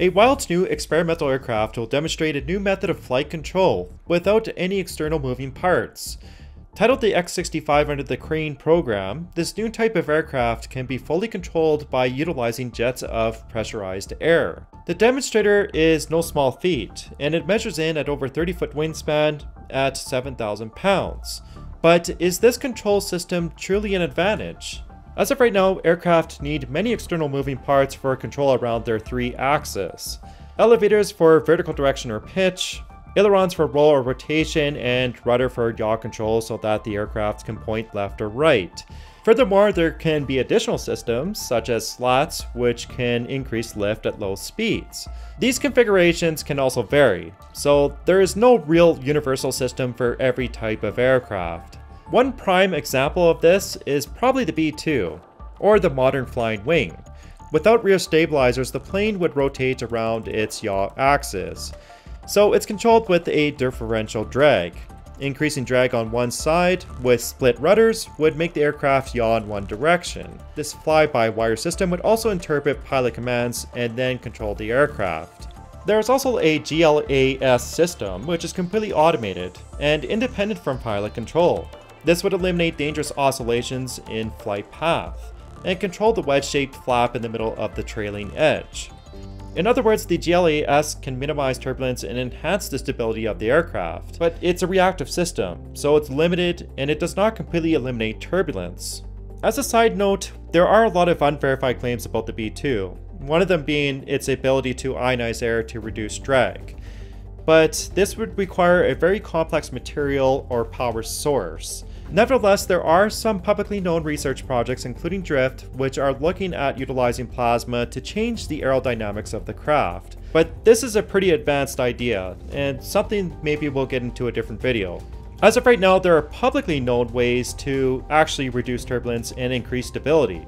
A Wilds new experimental aircraft will demonstrate a new method of flight control without any external moving parts. Titled the X-65 under the Crane program, this new type of aircraft can be fully controlled by utilizing jets of pressurized air. The demonstrator is no small feat, and it measures in at over 30-foot wingspan at 7,000 pounds. But is this control system truly an advantage? As of right now, aircraft need many external moving parts for control around their three axes. Elevators for vertical direction or pitch, ailerons for roll or rotation, and rudder for yaw control so that the aircraft can point left or right. Furthermore, there can be additional systems, such as slats, which can increase lift at low speeds. These configurations can also vary, so there is no real universal system for every type of aircraft. One prime example of this is probably the B-2, or the modern flying wing. Without rear stabilizers, the plane would rotate around its yaw axis. So it's controlled with a differential drag. Increasing drag on one side with split rudders would make the aircraft yaw in one direction. This fly-by-wire system would also interpret pilot commands and then control the aircraft. There is also a GLAS system, which is completely automated and independent from pilot control. This would eliminate dangerous oscillations in flight path and control the wedge-shaped flap in the middle of the trailing edge. In other words, the GLAS can minimize turbulence and enhance the stability of the aircraft, but it's a reactive system, so it's limited and it does not completely eliminate turbulence. As a side note, there are a lot of unverified claims about the B-2, one of them being its ability to ionize air to reduce drag. But this would require a very complex material or power source. Nevertheless, there are some publicly known research projects, including Drift, which are looking at utilizing plasma to change the aerodynamics of the craft. But this is a pretty advanced idea, and something maybe we'll get into a different video. As of right now, there are publicly known ways to actually reduce turbulence and increase stability.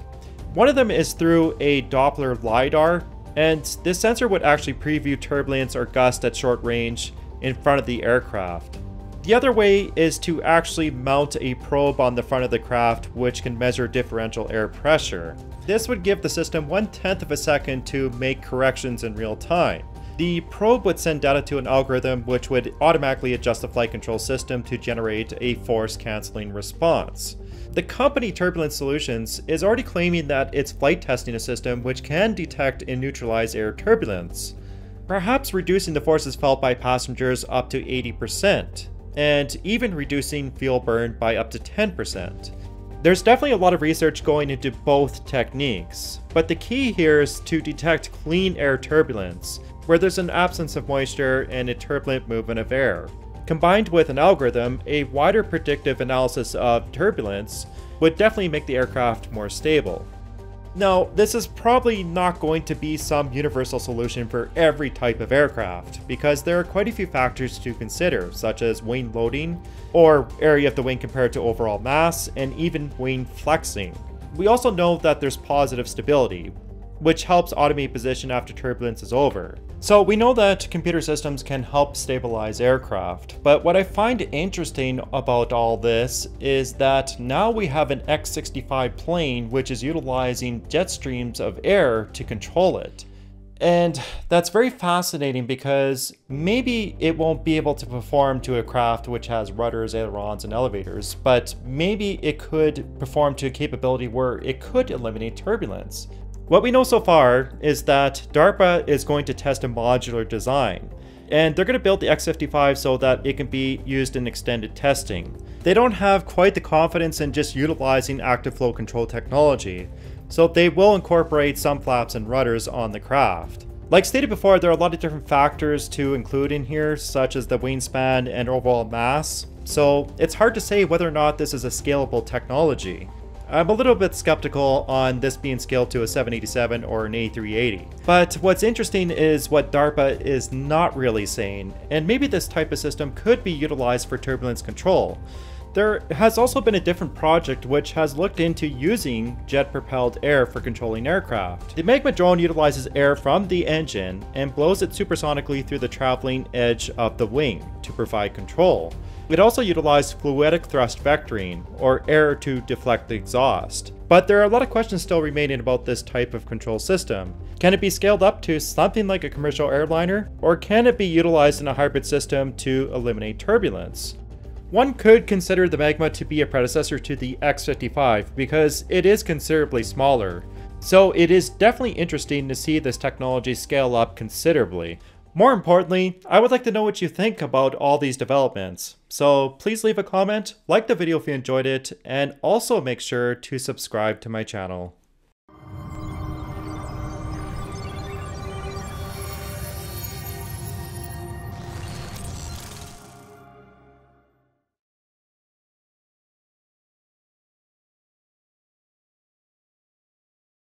One of them is through a Doppler LIDAR, and this sensor would actually preview turbulence or gust at short range in front of the aircraft. The other way is to actually mount a probe on the front of the craft, which can measure differential air pressure. This would give the system 1/10 of a second to make corrections in real time. The probe would send data to an algorithm which would automatically adjust the flight control system to generate a force cancelling response. The company Turbulent Solutions is already claiming that it's flight testing a system which can detect and neutralize air turbulence, perhaps reducing the forces felt by passengers up to 80%. And even reducing fuel burn by up to 10%. There's definitely a lot of research going into both techniques, but the key here is to detect clean air turbulence, where there's an absence of moisture and a turbulent movement of air. Combined with an algorithm, a wider predictive analysis of turbulence would definitely make the aircraft more stable. Now, this is probably not going to be some universal solution for every type of aircraft, because there are quite a few factors to consider, such as wing loading, or area of the wing compared to overall mass, and even wing flexing. We also know that there's positive stability, which helps automate position after turbulence is over. So we know that computer systems can help stabilize aircraft, but what I find interesting about all this is that now we have an X-65 plane which is utilizing jet streams of air to control it. And that's very fascinating because maybe it won't be able to perform to a craft which has rudders, ailerons, and elevators, but maybe it could perform to a capability where it could eliminate turbulence. What we know so far is that DARPA is going to test a modular design, and they're going to build the X-65 so that it can be used in extended testing. They don't have quite the confidence in just utilizing active flow control technology, so they will incorporate some flaps and rudders on the craft. Like stated before, there are a lot of different factors to include in here, such as the wingspan and overall mass, so it's hard to say whether or not this is a scalable technology. I'm a little bit skeptical on this being scaled to a 787 or an A380. But what's interesting is what DARPA is not really saying, and maybe this type of system could be utilized for turbulence control. There has also been a different project which has looked into using jet-propelled air for controlling aircraft. The Magma drone utilizes air from the engine and blows it supersonically through the traveling edge of the wing to provide control. It also utilized fluidic thrust vectoring, or air to deflect the exhaust. But there are a lot of questions still remaining about this type of control system. Can it be scaled up to something like a commercial airliner, or can it be utilized in a hybrid system to eliminate turbulence? One could consider the Magma to be a predecessor to the X-65 because it is considerably smaller, so it is definitely interesting to see this technology scale up considerably. More importantly, I would like to know what you think about all these developments. So please leave a comment, like the video if you enjoyed it, and also make sure to subscribe to my channel.